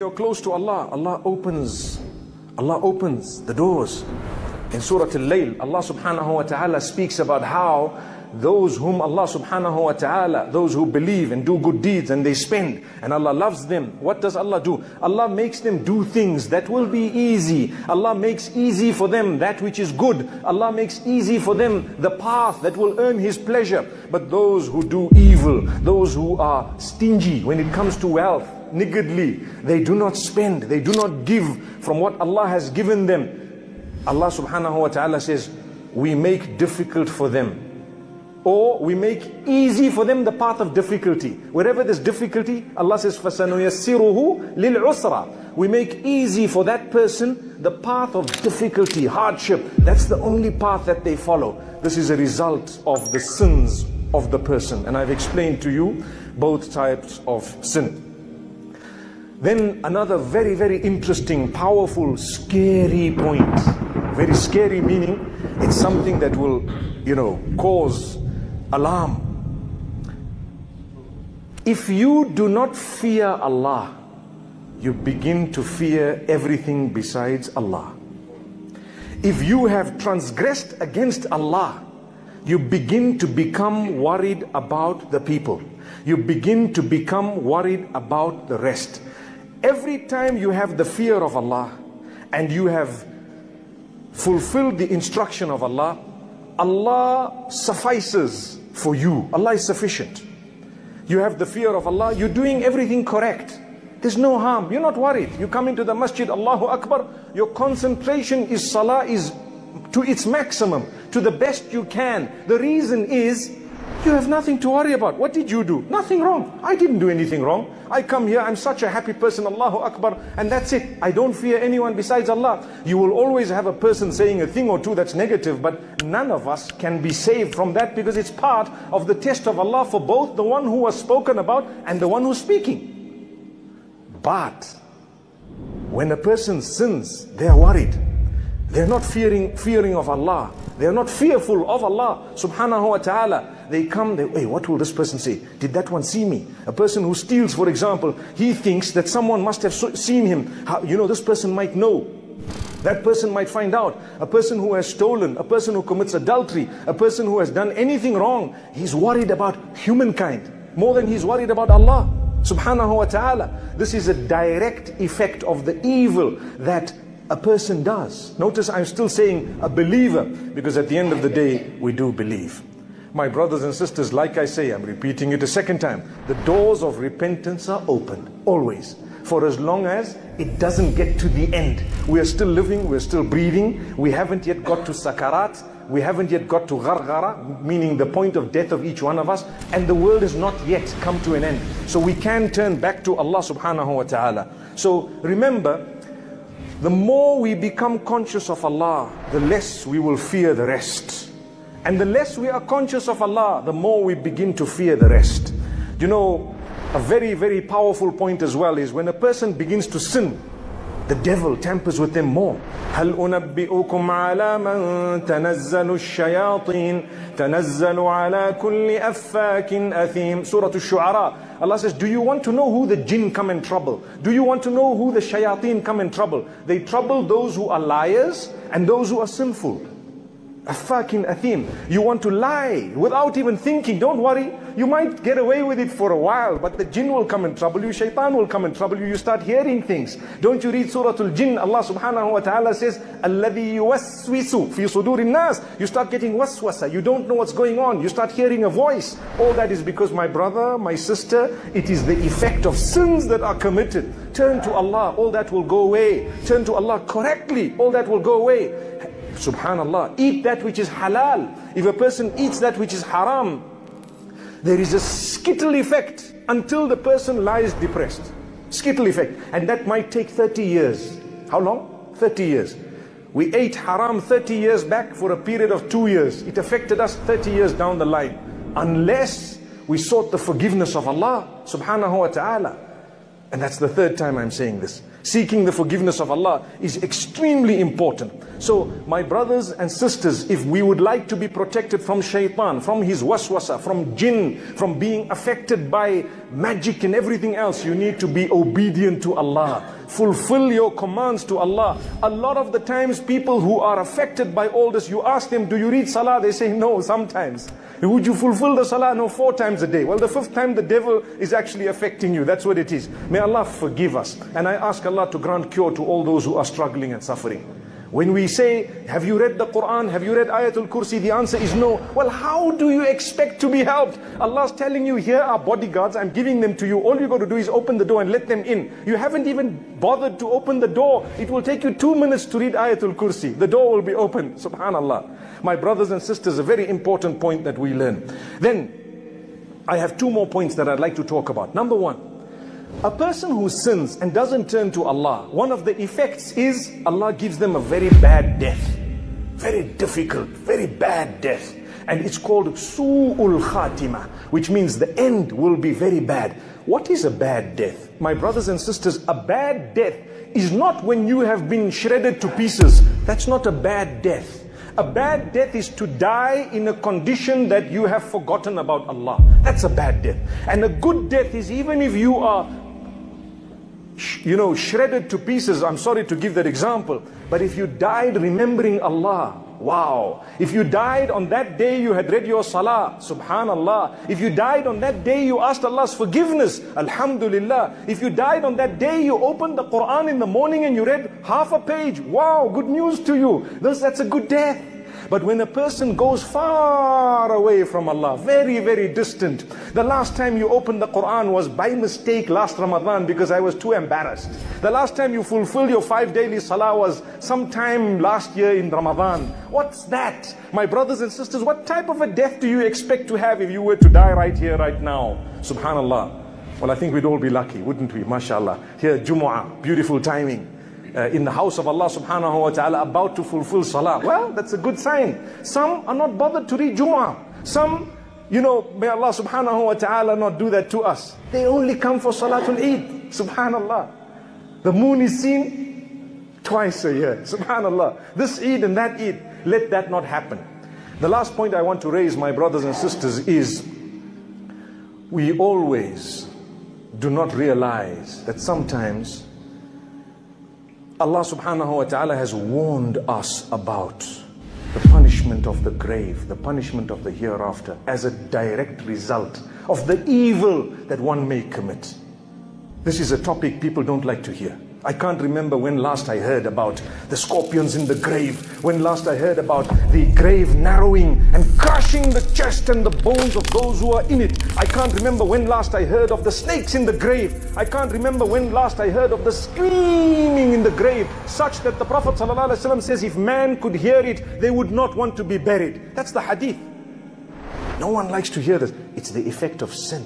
You're close to Allah, Allah opens the doors. In Surah Al Layl, Allah subhanahu wa ta'ala speaks about how those whom Allah subhanahu wa ta'ala, those who believe and do good deeds and they spend and Allah loves them, what does Allah do? Allah makes them do things that will be easy. Allah makes easy for them that which is good. Allah makes easy for them the path that will earn His pleasure. But those who do evil, those who are stingy when it comes to wealth, niggardly, they do not spend, they do not give from what Allah has given them. Allah subhanahu wa ta'ala says, we make difficult for them, or we make easy for them the path of difficulty. Wherever there's difficulty, Allah says, Fasano yasiruhu lil usra. We make easy for that person the path of difficulty, hardship. That's the only path that they follow. This is a result of the sins of the person. And I've explained to you both types of sin. Then another very, very interesting, powerful, scary point. Very scary meaning, it's something that will, cause alarm. If you do not fear Allah, you begin to fear everything besides Allah. If you have transgressed against Allah, you begin to become worried about the people. You begin to become worried about the rest. Every time you have the fear of Allah and you have fulfilled the instruction of Allah, Allah suffices for you. Allah is sufficient. You have the fear of Allah, you're doing everything correct. There's no harm, you're not worried. You come into the masjid, Allahu Akbar, your concentration is salah is to its maximum, to the best you can. The reason is, you have nothing to worry about. What did you do? Nothing wrong. I didn't do anything wrong. I come here, I'm such a happy person, Allahu Akbar, and that's it. I don't fear anyone besides Allah. You will always have a person saying a thing or two that's negative, but none of us can be saved from that because it's part of the test of Allah for both the one who was spoken about and the one who's speaking. But when a person sins, they are worried. They're not fearing of Allah. They're not fearful of Allah subhanahu wa ta'ala. They come, hey, what will this person say? Did that one see me? A person who steals, for example, he thinks that someone must have seen him. How, this person might know. That person might find out. A person who has stolen, a person who commits adultery, a person who has done anything wrong, he's worried about humankind more than he's worried about Allah subhanahu wa ta'ala. This is a direct effect of the evil that a person does. Notice I'm still saying a believer, because at the end of the day, we do believe. My brothers and sisters, like I say, I'm repeating it a second time. The doors of repentance are open, always. For as long as it doesn't get to the end. We are still living, we're still breathing. We haven't yet got to sakarat. We haven't yet got to Gargara, meaning the point of death of each one of us. And the world has not yet come to an end. So we can turn back to Allah subhanahu wa ta'ala. So remember, the more we become conscious of Allah, the less we will fear the rest. And the less we are conscious of Allah, the more we begin to fear the rest. A very, very powerful point as well is when a person begins to sin, the devil tampers with them more. هَلْ أُنَبِّئُكُمْ عَلَى مَنْ تَنَزَّلُ الشَّيَاطِينَ تَنَزَّلُ عَلَى كُلِّ أَفَّاكٍ أَثِيمٍ Surah Al-Shu'ara. Allah says, do you want to know who the jinn come and trouble? Do you want to know who the shayateen come and trouble? They trouble those who are liars and those who are sinful. Affakin atheem. You want to lie without even thinking. Don't worry. You might get away with it for a while, but the jinn will come and trouble you. Shaitan will come and trouble you. You start hearing things. Don't you read Surah Al-Jinn? Allah subhanahu wa ta'ala says, Alladhi yuwaswisu fi sudurin nas. You start getting waswasa. You don't know what's going on. You start hearing a voice. All that is because, my brother, my sister, it is the effect of sins that are committed. Turn to Allah. All that will go away. Turn to Allah correctly. All that will go away. Subhanallah, eat that which is halal. If a person eats that which is haram, there is a skittle effect until the person lies depressed. Skittle effect. And that might take 30 years. How long? 30 years. We ate haram 30 years back for a period of 2 years. It affected us 30 years down the line. Unless we sought the forgiveness of Allah subhanahu wa ta'ala. And that's the third time I'm saying this. Seeking the forgiveness of Allah is extremely important. So my brothers and sisters, if we would like to be protected from shaitan, from his waswasa, from jinn, from being affected by magic and everything else, you need to be obedient to Allah. Fulfill your commands to Allah. A lot of the times people who are affected by all this, you ask them, do you read salah? They say no, sometimes. Would you fulfill the salah? No, 4 times a day. Well, the 5th time the devil is actually affecting you. That's what it is. May Allah forgive us. And I ask Allah to grant cure to all those who are struggling and suffering. When we say, have you read the Quran? Have you read Ayatul Kursi? The answer is no. Well, how do you expect to be helped? Allah's telling you, here are bodyguards. I'm giving them to you. All you got to do is open the door and let them in. You haven't even bothered to open the door. It will take you 2 minutes to read Ayatul Kursi. The door will be open. Subhanallah. My brothers and sisters, a very important point that we learn. Then, I have 2 more points that I'd like to talk about. Number 1. A person who sins and doesn't turn to Allah, one of the effects is Allah gives them a very bad death. Very difficult, very bad death. And it's called Su'ul Khatima, which means the end will be very bad. What is a bad death? My brothers and sisters, a bad death is not when you have been shredded to pieces. That's not a bad death. A bad death is to die in a condition that you have forgotten about Allah. That's a bad death. And a good death is even if you are shredded to pieces. I'm sorry to give that example, but if you died remembering Allah, wow. If you died on that day you had read your salah, subhanallah. If you died on that day you asked Allah's forgiveness, alhamdulillah. If you died on that day you opened the Quran in the morning and you read half a page, wow, good news to you. That's a good death. But when a person goes far away from Allah, very, very distant. The last time you opened the Quran was by mistake last Ramadan because I was too embarrassed. The last time you fulfilled your 5 daily salah was sometime last year in Ramadan. What's that? My brothers and sisters, what type of a death do you expect to have if you were to die right here, right now? Subhanallah. Well, I think we'd all be lucky, wouldn't we? Mashallah. Here, Jumu'ah, beautiful timing. In the house of Allah subhanahu wa ta'ala, about to fulfill salah. Well, that's a good sign. Some are not bothered to read Jumu'ah. Some, may Allah subhanahu wa ta'ala not do that to us. They only come for Salatul Eid. Subhanallah. The moon is seen twice a year. Subhanallah. This Eid and that Eid. Let that not happen. The last point I want to raise, my brothers and sisters, is we always do not realize that sometimes Allah subhanahu wa ta'ala has warned us about the punishment of the grave, the punishment of the hereafter, as a direct result of the evil that one may commit. This is a topic people don't like to hear. I can't remember when last I heard about the scorpions in the grave, when last I heard about the grave narrowing and crushing the chest and the bones of those who are in it. I can't remember when last I heard of the snakes in the grave. I can't remember when last I heard of the screaming in the grave, such that the Prophet ﷺ says if man could hear it, they would not want to be buried. That's the hadith. No one likes to hear this. It's the effect of sin.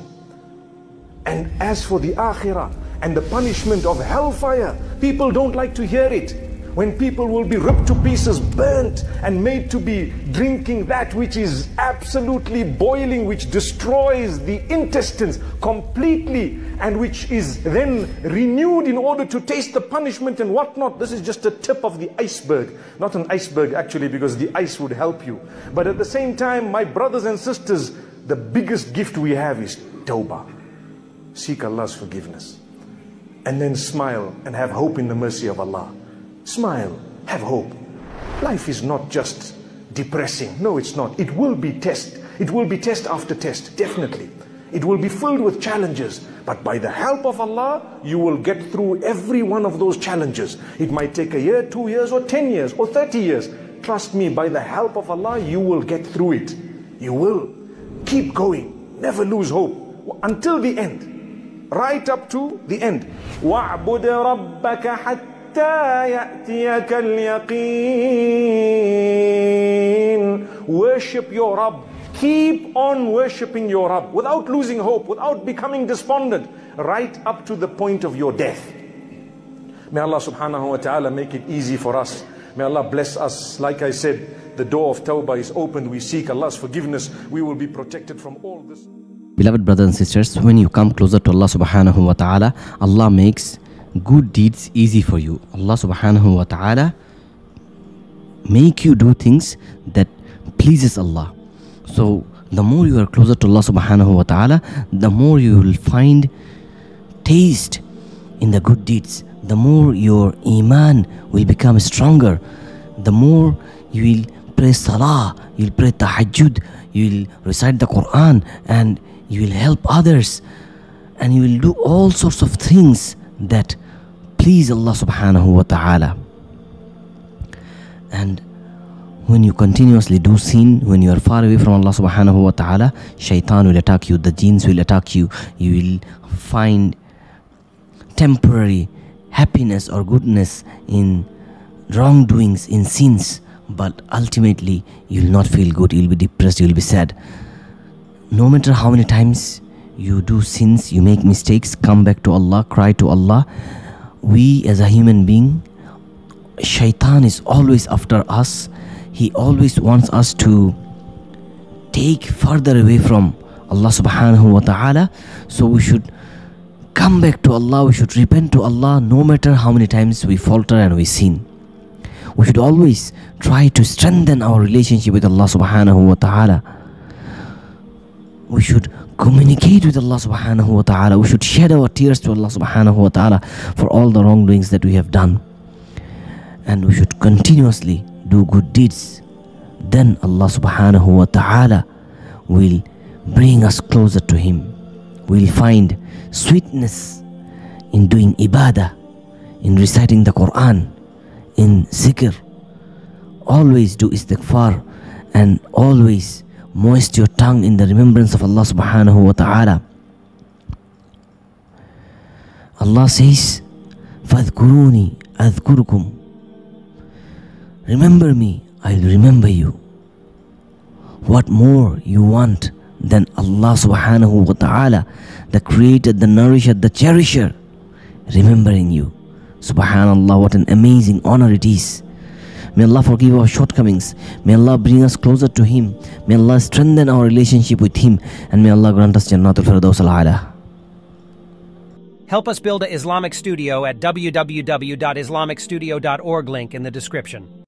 And as for the akhirah and the punishment of hellfire, people don't like to hear it. When people will be ripped to pieces, burnt, and made to be drinking that which is absolutely boiling, which destroys the intestines completely, and which is then renewed in order to taste the punishment and whatnot. This is just a tip of the iceberg. Not an iceberg actually, because the ice would help you. But at the same time, my brothers and sisters, the biggest gift we have is Tawbah. Seek Allah's forgiveness. And then smile and have hope in the mercy of Allah. Smile, have hope. Life is not just depressing. No, it's not. It will be test. It will be test after test, definitely. It will be filled with challenges. But by the help of Allah, you will get through every one of those challenges. It might take a year, 2 years, or 10 years, or 30 years. Trust me, by the help of Allah, you will get through it. You will. Keep going. Never lose hope. Until the end. Right up to the end. وَعْبُدْ رَبَّكَ حَتَّى يَأْتِيَكَ الْيَقِينَ. Worship your Rabb. Keep on worshipping your Rabb without losing hope, without becoming despondent, right up to the point of your death. May Allah subhanahu wa ta'ala make it easy for us. May Allah bless us. Like I said, the door of Tawbah is open. We seek Allah's forgiveness. We will be protected from all this. Beloved brothers and sisters, when you come closer to Allah subhanahu wa ta'ala, Allah makes good deeds easy for you. Allah subhanahu wa ta'ala make you do things that pleases Allah. So the more you are closer to Allah subhanahu wa ta'ala, the more you will find taste in the good deeds, the more your iman will become stronger, the more you will pray salah, you will pray tahajjud, you will recite the Quran, and you will help others, and you will do all sorts of things that please Allah subhanahu wa ta'ala. And when you continuously do sin, when you are far away from Allah subhanahu wa ta'ala, shaitan will attack you, the jinns will attack you, you will find temporary happiness or goodness in wrongdoings, in sins, but ultimately you will not feel good, you will be depressed, you will be sad. No matter how many times you do sins, you make mistakes, come back to Allah, cry to Allah. We as a human being, shaitan is always after us. He always wants us to take further away from Allah subhanahu wa ta'ala. So we should come back to Allah, we should repent to Allah no matter how many times we falter and we sin. We should always try to strengthen our relationship with Allah subhanahu wa ta'ala. We should communicate with Allah subhanahu wa ta'ala. We should shed our tears to Allah subhanahu wa ta'ala for all the wrongdoings that we have done. And we should continuously do good deeds. Then Allah subhanahu wa ta'ala will bring us closer to Him. We will find sweetness in doing ibadah, in reciting the Quran, in zikr. Always do istighfar and always moist your tongue in the remembrance of Allah subhanahu wa ta'ala. Allah says, Fadkuruni Adkurukum. Remember me, I will remember you. What more you want than Allah subhanahu wa ta'ala, the creator, the nourisher, the cherisher, remembering you? Subhanallah, what an amazing honor it is. May Allah forgive our shortcomings. May Allah bring us closer to Him. May Allah strengthen our relationship with Him. And may Allah grant us Jannatul Firdaus al-A'la. Help us build an Islamic Studio at www.IslamicStudio.org, link in the description.